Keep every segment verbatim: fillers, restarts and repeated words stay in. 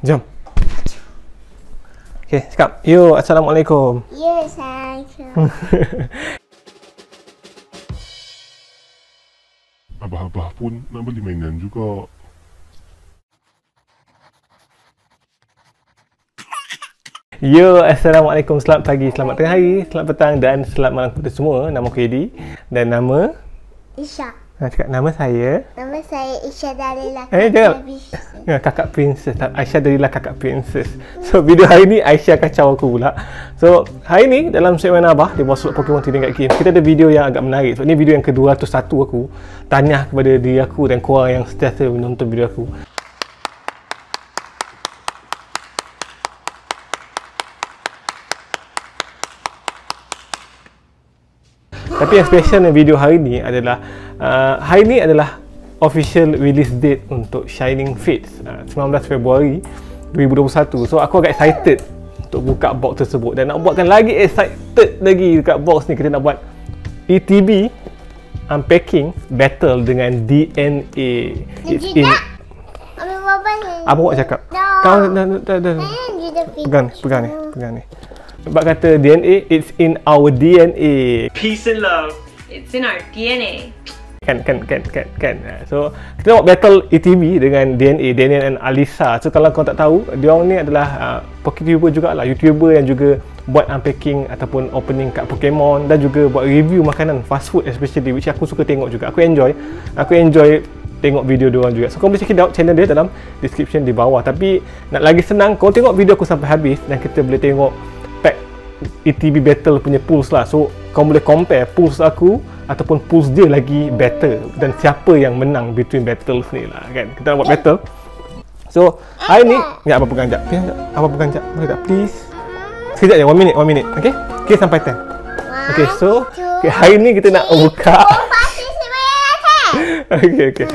Jom. Okey, cakap. Yo, Assalamualaikum. Yo, Assalamualaikum. Abah-abah pun nak beli mainan juga. Yo, Assalamualaikum. Selamat pagi, selamat tengah hari, selamat petang dan selamat malam kepada semua. Nama aku Edi dan nama Aisyah. Nah, cakap nama saya. Nama saya Aisyah Darila. Eh, jangan. Ya, kakak princess. Aisyah Darila kakak princess. So, video hari ni Aisyah kacau aku pula. So, hari ni dalam segmen Abah di Boss Pokemon T V Dekat Game, kita ada video yang agak menarik. So, ni video yang ke dua ratus satu aku. Tanya kepada diri aku dan korang yang sentiasa menonton video aku. Tapi yang special dalam video hari ni adalah uh, hari ni adalah official release date untuk Shining Fates, uh, sembilan belas Februari dua ribu dua puluh satu. So aku agak excited untuk buka box tersebut dan nak buatkan lagi excited lagi dekat box ni. Kita nak buat E T B unpacking battle dengan D N A. It's in... Abang nak cakap. Kau dah dah dah. Pegang pegang ni, pegang ni. Abang kata D N A, it's in our D N A. Peace and love. It's in our D N A. Kan, kan, kan, kan, kan. So, kita buat battle E T B dengan D N A, Danial dan Alysa. So, kalau kau tak tahu, diorang ni adalah uh, Poketuber jugalah, YouTuber yang juga buat unpacking ataupun opening kat Pokemon dan juga buat review makanan, fast food especially, which aku suka tengok juga. Aku enjoy. Aku enjoy tengok video diorang juga. So, korang boleh check out channel dia dalam description di bawah. Tapi, nak lagi senang, korang tengok video aku sampai habis dan kita boleh tengok E T B battle punya pools lah. So kau boleh compare pools aku ataupun pools dia lagi better dan siapa yang menang between battles ni lah kan. Kita nak buat battle. So hari ni sekejap apa pegang sekejap. Apa pegang sekejap boleh tak please? Sekejap je, one minute, one minute. Okay? Okay sampai ten. Okay so okay, hari ni kita nak buka. Okay okay okay,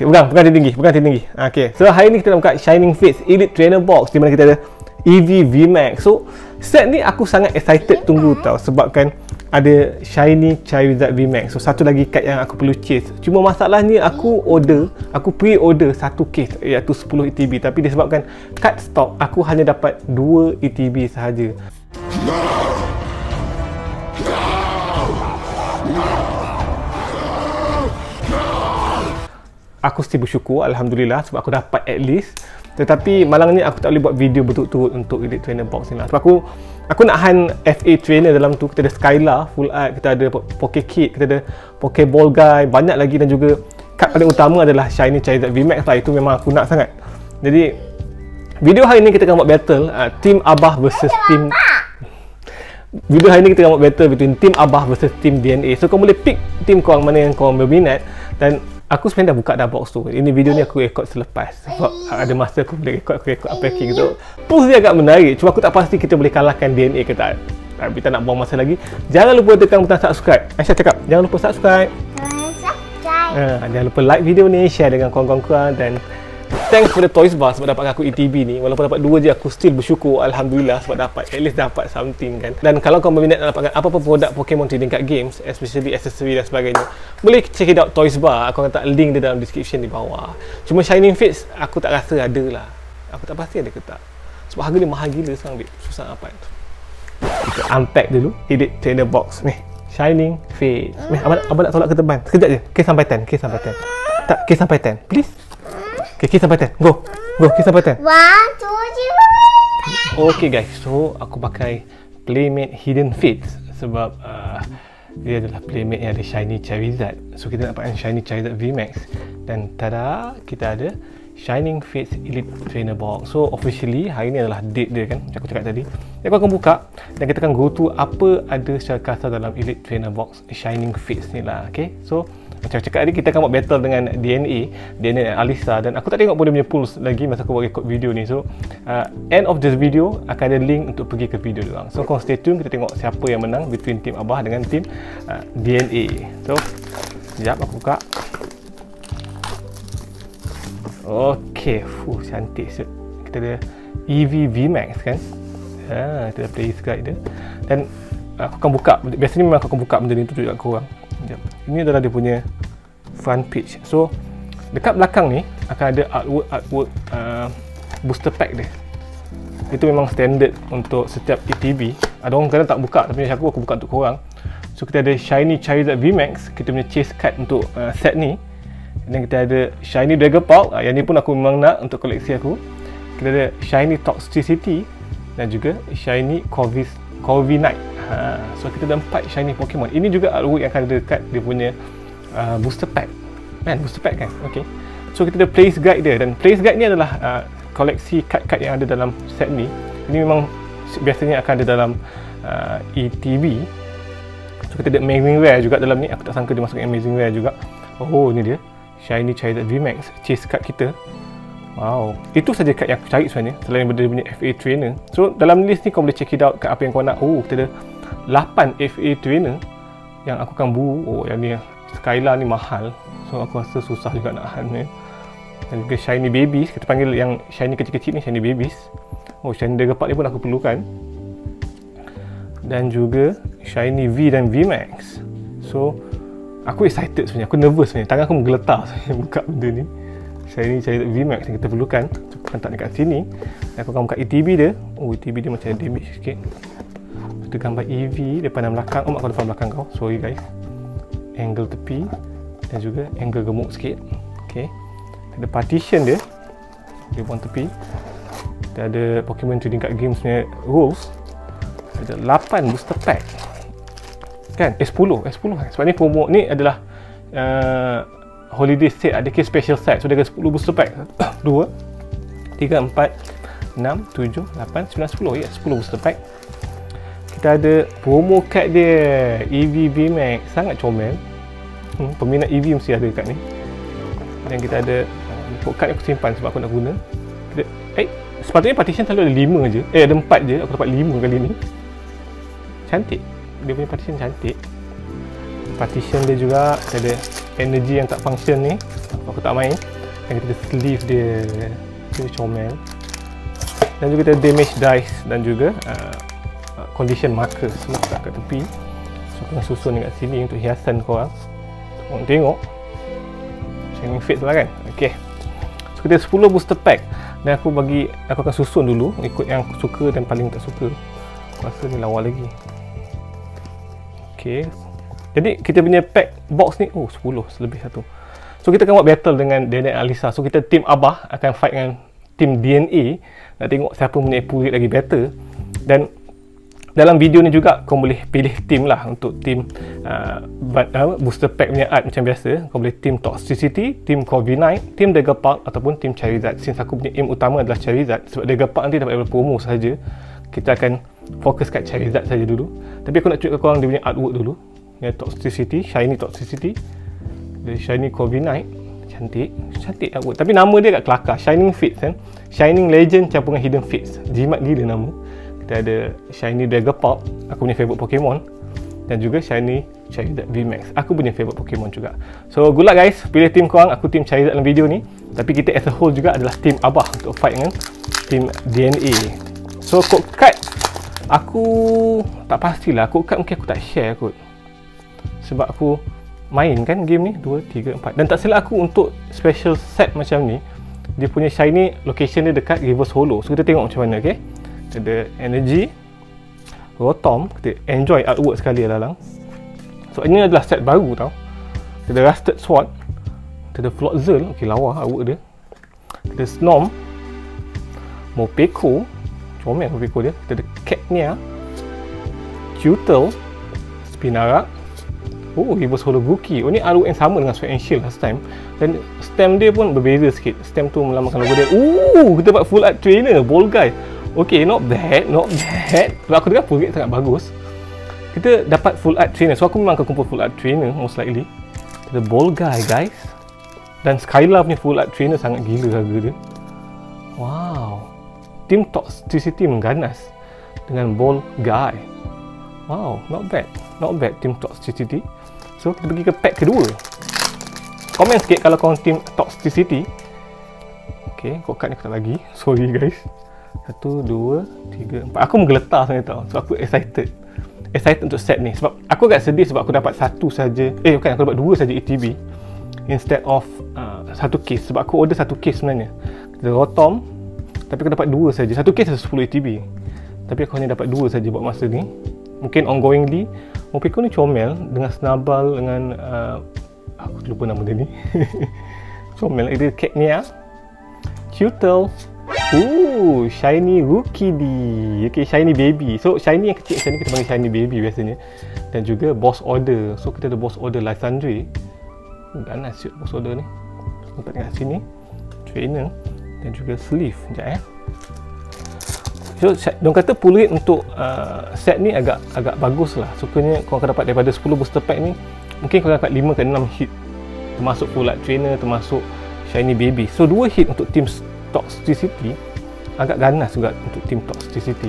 pegang, pegang tinggi, pegang tinggi. Okay so hari ni kita nak buka Shining Fates Elite Trainer Box di mana kita ada Eevee V MAX. So set ni aku sangat excited tunggu tau sebab kan ada Shiny Charizard V MAX. So satu lagi kad yang aku perlu chase. Cuma masalahnya aku order, aku pre-order satu case iaitu sepuluh E T B tapi disebabkan kad stock aku hanya dapat dua E T B sahaja. No. No. No. No. Aku still bersyukur alhamdulillah sebab aku dapat at least. Tetapi malam ni aku tak boleh buat video berturut-turut untuk Elite Trainer Box ni lah sebab aku aku nak hunt F A Trainer. Dalam tu kita ada Skylar, Full Art, kita ada Poké Kit, kita ada Poké Ball Guy, banyak lagi dan juga kad paling utama adalah Shiny Charizard V MAX lah. Itu memang aku nak sangat. Jadi video hari ni kita akan buat battle uh, Team Abah versus Team Video hari ni kita akan buat battle between Team Abah versus Team D N A. So kau boleh pick team korang mana yang korang berminat dan aku sebenarnya dah buka dah box tu. Ini video ni aku rekod selepas sebab ada masa aku boleh rekod, aku rekod unpacking tu. Pools dia agak menarik, cuma aku tak pasti kita boleh kalahkan D N A ke tak. Tapi tak nak buang masa lagi. Jangan lupa tekan butang subscribe. Aisyah cakap, jangan lupa subscribe. Jangan subscribe. Uh, jangan lupa like video ni, share dengan kawan-kawan korang dan thanks kepada Toys Bar sebab dapatkan aku E T B ni. Walaupun dapat dua je, aku still bersyukur alhamdulillah sebab dapat, at least dapat something kan. Dan kalau kau berminat nak dapatkan apa-apa produk Pokemon trading card games, especially accessory dan sebagainya, boleh check it out Toys Bar. Aku akan letak link dia dalam description di bawah. Cuma Shining Fates aku tak rasa ada lah. Aku tak pasti ada ke tak. Sebab harga dia mahal gila sekarang, babe. Susah dapat. Kita unpack dulu Elite Trainer Box ni. Shining Fates. Meh, abang, abang nak tolak ke teban? Sekejap je. Kes sampai ten, kes sampai ten. Tak, kes sampai ten. Please. Okay, kita sampai ten. Go. Go, kita sampai ten. one, two, three. Okay guys, so aku pakai Playmate Hidden Fates sebab uh, dia adalah Playmate yang ada Shiny Charizard. So kita dapatkan Shiny Charizard V MAX dan tada, kita ada Shining Fates Elite Trainer Box. So officially hari ni adalah date dia kan, macam aku cakap tadi. Jadi aku akan buka dan kita akan go to apa ada secara kasar dalam Elite Trainer Box Shining Fates ni lah. Okay, so macam cakap tadi, kita akan buat battle dengan D N A, D N A dan Alysa dan aku tak tengok pun dia punya pools lagi masa aku buat record video ni. So uh, end of this video akan ada link untuk pergi ke video diorang. So korang stay tune, kita tengok siapa yang menang between Team Abah dengan Team uh, D N A. So sekejap aku buka. Okay, fuh cantik. So, kita ada Eevee V MAX kan. Ha, kita ada play guide dia dan aku akan buka, biasanya memang aku akan buka benda ni untuk tunjuk kat korang. Ini adalah dia punya front page. So dekat belakang ni akan ada artwork-artwork uh, booster pack dia. Itu memang standard untuk setiap E T B. Ada orang kadang tak buka, tapi aku aku buka untuk korang. So kita ada Shiny Charizard V MAX, kita punya chase card untuk uh, set ni. Dan kita ada Shiny Dragapult, uh, yang ni pun aku memang nak untuk koleksi aku. Kita ada Shiny Toxtricity dan juga Shiny Corviknight. Ha, so kita ada empat Shiny Pokemon. Ini juga artwork yang akan ada dekat dia punya uh, booster pack. Man, booster pack kan? Okay. So kita ada place guide dia, dan place guide ni adalah uh, koleksi kad-kad yang ada dalam set ni. Ini memang biasanya akan ada dalam uh, E T B. So kita ada Amazing Rare juga dalam ni. Aku tak sangka dia masukkan Amazing Rare juga. Oh, ni dia Shiny Charizard V MAX, chase card kita. Wow, itu saja card yang aku cari sebenarnya, selain daripada dia punya F A Trainer. So dalam list ni kau boleh check it out kat apa yang kau nak. Oh, kita ada lapan F A Trainer yang aku akan buru. Oh, yang ni Skylar ni mahal, so aku rasa susah juga nak hunt ni. Dan juga Shiny Babies, kita panggil yang Shiny kecil-kecil ni Shiny Babies. Oh, Shiny Dragapult ni pun aku perlukan. Dan juga Shiny V dan V MAX. So aku excited sebenarnya, aku nervous sebenarnya. Tangan aku menggeletar sebenarnya buka benda ni. Shiny Charizard V MAX yang kita perlukan. So aku hantar dekat sini. Dan aku akan buka E T B dia. Oh, E T B dia macam ada damage sikit. Kita gambar Eevee depan dan belakang. Oh, mak aku depan belakang kau, sorry guys. Angle tepi dan juga angle gemuk sikit. Okay, ada partition dia, dia buang tepi. Kita ada Pokemon trading card games punya rules. Ada lapan booster pack kan, eh sepuluh eh sepuluh kan, sebab ni promo ni adalah uh, holiday set, ada case special set. So dia ada sepuluh booster pack. Dua tiga empat enam tujuh lapan sembilan sepuluh, ya, sepuluh booster pack. Kita ada promo card dia, Eevee V MAX, sangat comel. hmm, peminat Eevee mesti ada dekat ni. Dan kita ada report card yang aku simpan sebab aku nak guna. Kita, eh, sepatutnya partition selalu ada lima je. Eh, ada empat je. Aku dapat lima kali ni. Cantik. Dia punya partition cantik. Partition dia juga, kita ada energy yang tak function ni. Aku tak main. Dan kita ada sleeve dia. Dia comel. Dan juga kita ada damage dice dan juga uh, condition marker. Semua tak kat tepi. So, aku nak susun dekat sini untuk hiasan korang. Korang tengok. Shining Fates lah kan. Okay, so kita ada sepuluh booster pack. Dan aku bagi, aku akan susun dulu ikut yang aku suka dan paling tak suka. Aku rasa ni lawa lagi. Okay, jadi kita punya pack box ni, oh sepuluh lebih satu. So kita akan buat battle dengan Danial dan Alysa. So kita team Abah akan fight dengan team D N A. Nak tengok siapa punya purit lagi better. Dan dalam video ni juga kau boleh pilih team lah untuk team uh, booster pack punya art macam biasa. Kau boleh team Toxtricity, team Corviknight, team Dragapult ataupun team Charizard. Since aku punya aim utama adalah Charizard, sebab Dragapult nanti dapat promo saja, kita akan fokus kat Charizard saja dulu. Tapi aku nak tunjukkan korang dia punya artwork dulu. Ni Toxtricity, Shiny Toxtricity, dia Shiny Corviknight, cantik, cantik artwork. Tapi nama dia agak kelakar, Shining Fates kan, Shining Legend campur dengan Hidden Fates, jimat gila nama. Kita ada Shiny Dragapult, aku punya favourite Pokemon. Dan juga Shiny Charizard V MAX, aku punya favourite Pokemon juga. So good luck guys, pilih team korang. Aku team Charizard dalam video ni. Tapi kita as a whole juga adalah team Abah untuk fight dengan team D N A. So code card, aku tak pastilah. Code card mungkin aku tak share kot, sebab aku main kan game ni dua, tiga, empat. Dan tak silap aku untuk special set macam ni, dia punya Shiny location dia dekat Reverse Holo. So kita tengok macam mana. Okay, ada energy Rotom, kita enjoy artwork sekali dalam. So ini adalah set baru tau. Kita ada Rusted Sword, kita ada Floatzel, ok lawa artwork dia. Kita ada Snom, Mopeko, comel Mopeko dia. Kita ada Cacnea, Cutel, Spinarak. Oh, Reverse Holo Guki. Oh, ni artwork yang sama dengan Sword and Shield last time. Dan stem dia pun berbeza sikit. Stem tu melambangkan logo dia. Oh, kita dapat Full Art Trainer Ball Guy. Okay, not bad, not bad. Sebab aku dengar purit sangat bagus. Kita dapat Full Art Trainer. So aku memang akan kumpul Full Art Trainer most likely. Kita Ball Guy guys. Dan Skylar punya Full Art Trainer sangat gila harga dia. Wow, team Toxtricity mengganas dengan Ball Guy. Wow, not bad, not bad team Toxtricity. So kita pergi ke pack kedua. Comment sikit kalau korang team Toxtricity. Okay, kod card ni aku tak bagi, sorry guys. Satu, dua, tiga, empat. Aku menggeletar sebenarnya tau. So aku excited Excited untuk set ni. Sebab aku agak sedih sebab aku dapat satu saja. Eh bukan, aku dapat dua saja E T B instead of uh, satu case. Sebab aku order satu case sebenarnya. Kita ada Rotom, kita tapi aku dapat dua saja. Satu case ada sepuluh E T B, tapi aku hanya dapat dua saja buat masa ni. Mungkin ongoingly Mopiko ni comel dengan Snubbull, dengan uh, aku lupa nama dia ni. Comel itu Cacnea, Cutel, ooh, Shiny Rookidee. Okay, Shiny Baby. So Shiny yang kecil, Shiny kita panggil Shiny Baby biasanya. Dan juga Boss Order. So kita ada Boss Order Lysandre. Ganas siut Boss Order ni. Tempat kat sini Trainer dan juga Sleeve. Sekejap eh. So, diorang kata puluh ringgit untuk uh, set ni agak agak bagus lah. Sukanya korang akan dapat daripada sepuluh booster pack ni, mungkin korang dapat lima ke enam hit, termasuk Full Art Trainer, termasuk Shiny Baby. So dua hit untuk team Toxtricity agak ganas juga untuk team Toxtricity.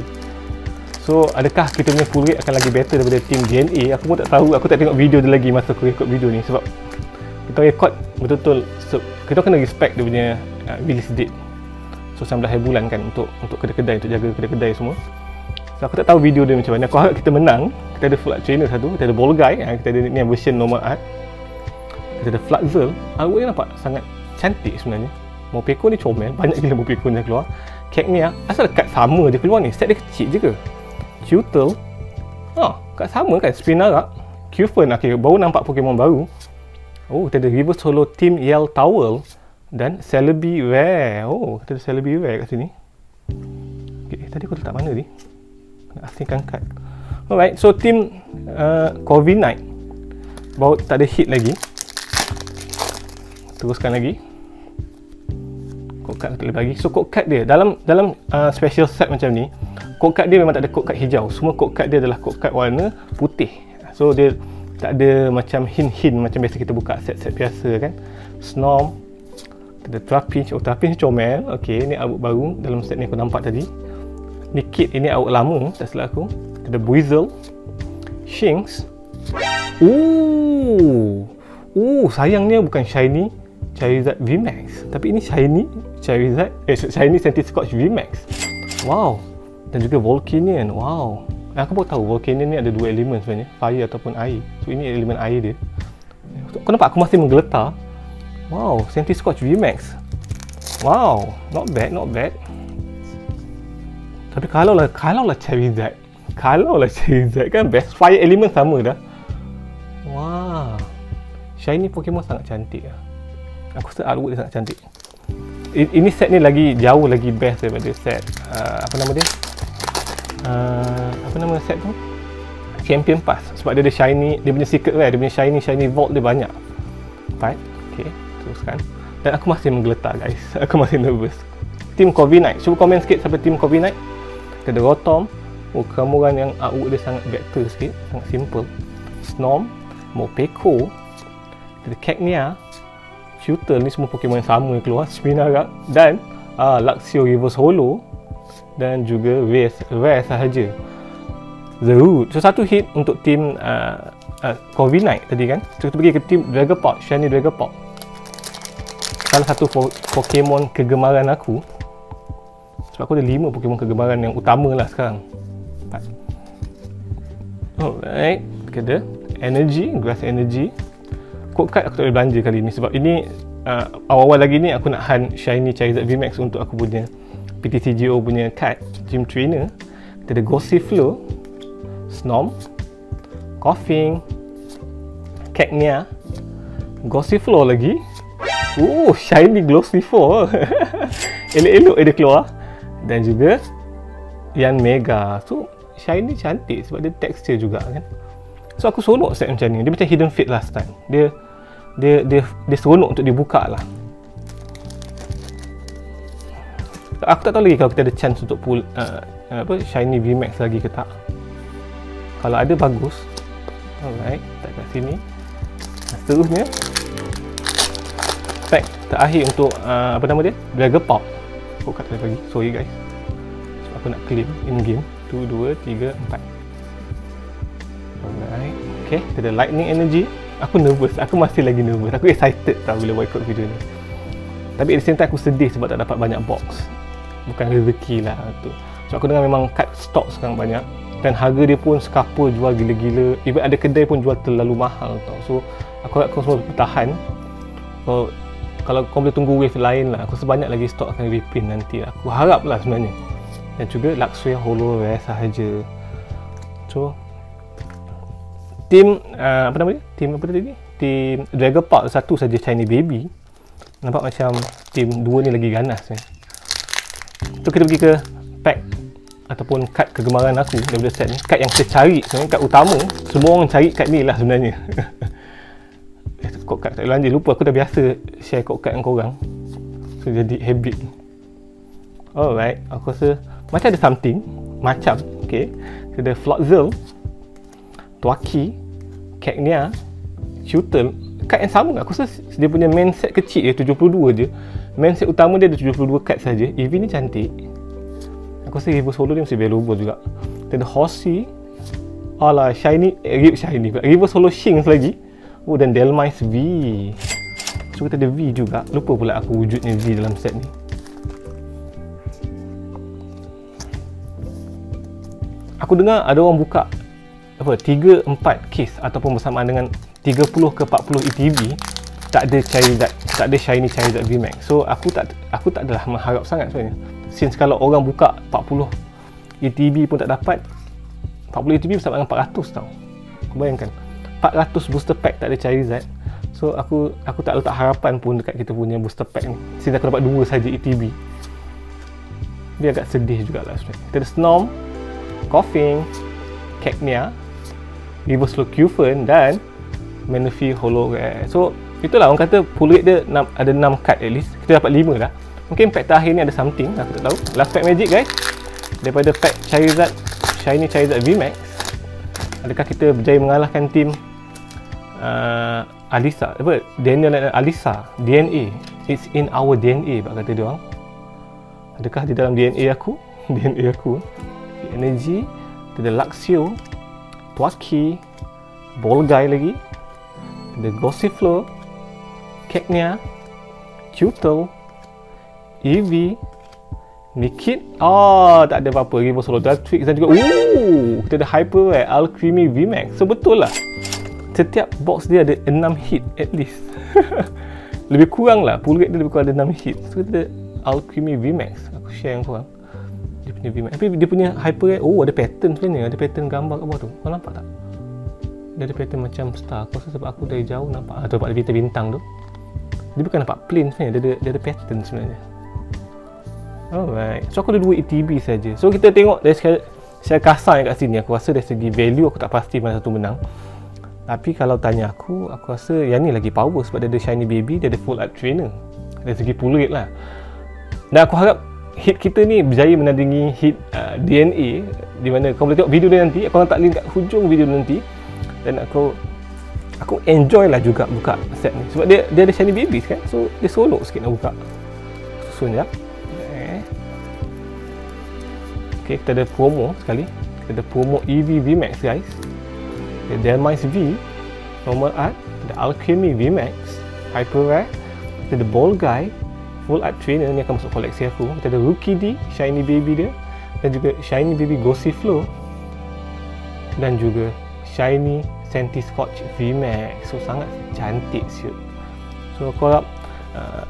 So adakah kita punya full rate akan lagi better daripada team D N A? Aku pun tak tahu, aku tak tengok video dia lagi masa aku record video ni, sebab kita record betul-betul so, kita kena respect dia punya uh, release date. So sembilan belas hari bulan kan untuk untuk kedai-kedai, untuk jaga kedai-kedai semua. So aku tak tahu video dia macam mana. Aku harap kita menang. Kita ada Full Art Trainer satu, kita ada Ball Guy, kita ada ni version normal art. Kita ada Floatzel. Artwork ni nampak sangat cantik sebenarnya. Mopeko ni comel, banyak gila Mopeko ni keluar. Kek ni asal dekat sama je keluar ni. Set dia kecil je ke? Cutel. Ha, kat sama kan Spinarak, Cufern. Okey, baru nampak Pokemon baru. Oh, kita ada Reverse Holo Team Yell Towel. Dan Celebi Rare. Oh, kita ada Celebi Rare kat sini. Okay, tadi aku letak mana ni? Nak asingkan kad. Alright, so team uh, Corviknight baru tak ada hit lagi. Teruskan lagi code card kita bagi. So code card dia dalam dalam uh, special set macam ni, code card dia memang tak ada code card hijau. Semua code card dia adalah code card warna putih. So dia tak ada macam hint-hint macam biasa kita buka set-set biasa kan. Snom, ada Trapinch. Oh, Trapinch comel. Okey, ni artwork baru dalam set ni aku nampak tadi. Ni kit, ini artwork lama tak silap aku. Ada Buizel, Shinx. Ooh. Ooh, sayangnya bukan Shiny Charizard V MAX, tapi ini Shiny Charizard eh Shiny Centiskorch V MAX. Wow. Dan juga Volcanion. Wow. Aku baru tahu Volcanion ni ada dua elemen sebenarnya, fire ataupun air. So ini elemen air dia. Kau nampak aku masih menggeletar. Wow, Centiskorch V MAX. Wow, not bad, not bad. Tapi kalau lah, kalau lah Charizard, kalau lah Charizard kan best. Fire element sama dah. Wah, wow. Shiny Pokemon sangat cantik lah. Aku rasa artwork dia sangat cantik. Ini set ni lagi jauh lagi best daripada set uh, apa nama dia? Uh, apa nama set tu? Champion Pass. Sebab dia ada Shiny, dia punya secret rare, dia punya Shiny, Shiny Vault dia banyak. Right? Okay, teruskan. Dan aku masih menggeletar guys, aku masih nervous. Team Corviknight, cuba komen sikit sampai Team Corviknight. Kita ada Rotom. Oh, Kamuran yang artwork dia sangat vector sikit, sangat simple. Snom, Mopeko, kita ada Cacnea, Cutel. Ni semua Pokemon yang sama yang keluar. Spinarak dan uh, Luxio Reverse Holo dan juga Rare, Rare sahaja. Zerud. So satu hit untuk team uh, Uh, Corviknight tadi kan. So kita pergi ke tim Dragapult, Shiny Dragapult. Salah satu Pokemon kegemaran aku. Sebab aku ada lima Pokemon kegemaran yang utama lah sekarang. Empat. Alright, kita ada Energy, Grass Energy. Code card aku tak boleh belanja kali ni sebab ini uh, awal-awal lagi ni aku nak hunt Shiny Charizard V MAX untuk aku punya P T C G O punya card Gym Trainer. Kita ada Gossifleur, Snom, Coughing, Cacnea, Gossifleur lagi. Oh, Shiny Gossifleur. Elok-elok dia keluar. Dan juga yang Mega. So Shiny cantik sebab dia texture juga kan. So aku seronok set macam ni. Dia macam Hidden Fates last time. Dia dia dia dia seronok untuk dibuka lah. Aku tak tahu lagi kalau kita ada chance untuk pull uh, apa Shiny V MAX lagi ke tak. Kalau ada bagus. Alright, tak kat sini. Seterusnya pack terakhir untuk uh, apa nama dia? Dragapult. Oh, kat tadi pagi. Sorry guys. So, aku nak claim in game. satu dua tiga empat. Alright. Okay, kita ada Lightning Energy. Aku nervous. Aku masih lagi nervous. Aku excited tau bila boycott video ni. Tapi at the same time aku sedih sebab tak dapat banyak box. Bukan rezeki lah tu. So aku dengar memang cut stock sekarang banyak. Dan harga dia pun sekapa jual gila-gila. Even ada kedai pun jual terlalu mahal tau. So aku harap korang semua bertahan. So kalau kau boleh tunggu wave lain lah, aku sebanyak lagi stok akan reprint nanti lah. Aku harap lah sebenarnya. Dan juga Luxio Holo Rare sahaja. So tim uh, apa nama dia? Tim apa tadi? Tim Dragapult satu saja Shiny Baby. Nampak macam tim dua ni lagi ganas ni. So kita pergi ke pack ataupun kad kegemaran aku daripada set ni. Kad yang saya cari sebenarnya, kad utama. Semua orang cari kad ni lah sebenarnya. Eh, kod kad tak lanjut, lupa aku dah biasa share kod kad dengan korang. So jadi habit. Alright, aku rasa macam ada something. Macam, okay. Ada Floatzel, Twaki, Cagnia, Shootle. Kad yang sama, aku rasa dia punya main set kecil je, tujuh puluh dua je. Main set utama dia ada tujuh puluh dua kad saja. Eevee ni cantik. Aku rasa Reverse Holo ni mesti valuable juga. Kita ada Horsey. Alah, Shiny, eh, Shiny Reverse Holo Shinx lagi. Oh, dan Dhelmise V. So, kita ada V juga. Lupa pula aku wujudnya V dalam set ni. Aku dengar ada orang buka apa tiga empat case ataupun bersamaan dengan tiga puluh ke empat puluh E T B. Tak ada Charizard, tak ada Shiny Charizard V MAX. So, aku tak aku tak adalah mengharap sangat sebenarnya. Since kalau orang buka empat puluh E T B pun tak dapat, empat puluh E T B bersama dengan empat ratus tau. Kau bayangkan empat ratus booster pack tak ada Charizard. So aku aku tak letak harapan pun dekat kita punya booster pack ni. Since aku dapat dua saja E T B. Dia agak sedih jugalah sebenarnya. Kita ada Snom, Coughing, Cagnia, Reverse Holo Qfen dan Manaphy Holo Rare. So itulah orang kata full rate dia enam, ada enam card at least. Kita dapat lima dah. Mungkin pack terakhir ni ada something, aku tak tahu. Last pack magic guys, daripada pack Charizard Shiny Charizard V MAX. Adakah kita berjaya mengalahkan tim uh, Alysa, apa? Danial dan Alysa. D N A, it's in our D N A, bak kata dia orang. Adakah di dalam D N A aku? D N A aku. Energy, ada Luxio, Twaki, Ball Guy lagi, ada Gossifleur, Cagnia, Chutel, Eevee, Nikit. Oh, tak ada apa-apa. Reverse Holo Dartrix dan juga ooh, kita ada Hyper Rare Alcremie V MAX. So betul lah, setiap box dia ada enam hit at least. Lebih kurang lah, full rate dia lebih kurang ada enam hit. So kita ada Alcremie V MAX. Aku share yang korang dia punya V MAX. Tapi dia punya Hyper Rare, oh ada pattern sebenarnya. Ada pattern gambar kat bawah tu, kau nampak tak? Dia ada pattern macam star. Aku rasa sebab aku dari jauh nampak, atau nampak ada bintang-bintang tu. Dia bukan nampak plain sebenarnya, dia ada, dia ada pattern sebenarnya. Alright, so aku ada dua E T B saja. So kita tengok dari secara, secara kasar yang kat sini, aku rasa dari segi value aku tak pasti mana satu menang. Tapi kalau tanya aku, aku rasa yang ni lagi power sebab dia ada Shiny Baby, dia ada Full Art Trainer. Dari segi full rate lah. Dan aku harap hit kita ni berjaya menandingi hit uh, D N A. Di mana kau boleh tengok video dia nanti, aku orang tak link kat hujung video nanti. Dan aku Aku enjoy lah juga buka set ni sebab dia dia ada Shiny Babies kan. So dia solok sikit nak buka. Susun je. Okay. Okay, kita ada promo sekali. Kita ada promo Eevee V MAX guys. Ada Dhelmise V, Normal Art, ada Alcremie V MAX, Hyper Rare, kita ada Ball Guy, Full Art Trainer ni akan masuk koleksi aku. Kita ada Rookie D, Shiny Baby dia dan juga Shiny Baby Gossifleur dan juga Shiny Centiskorch V MAX. So sangat cantik siut. So aku harap uh,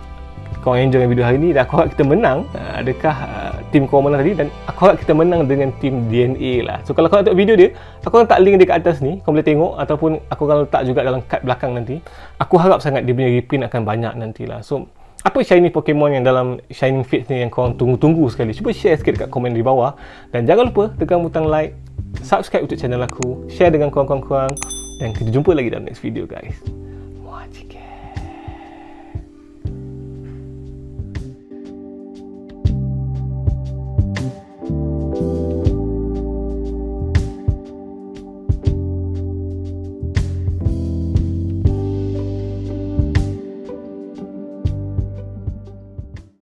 korang enjoy video hari ni. Dan aku harap kita menang. uh, Adakah uh, tim korang menang tadi. Dan aku harap kita menang dengan tim D N A lah. So kalau korang tengok video dia, aku orang tak link dia kat atas ni, kau boleh tengok. Ataupun aku orang letak juga dalam kad belakang nanti. Aku harap sangat dia punya reprint akan banyak nantilah. So apa shiny Pokemon yang dalam Shining Fates ni yang korang tunggu-tunggu sekali? Cuba share sikit dekat komen di bawah. Dan jangan lupa tekan butang like, subscribe untuk channel aku, share dengan kawan-kawan korang, dan kita jumpa lagi dalam next video guys. Muah, cikgu.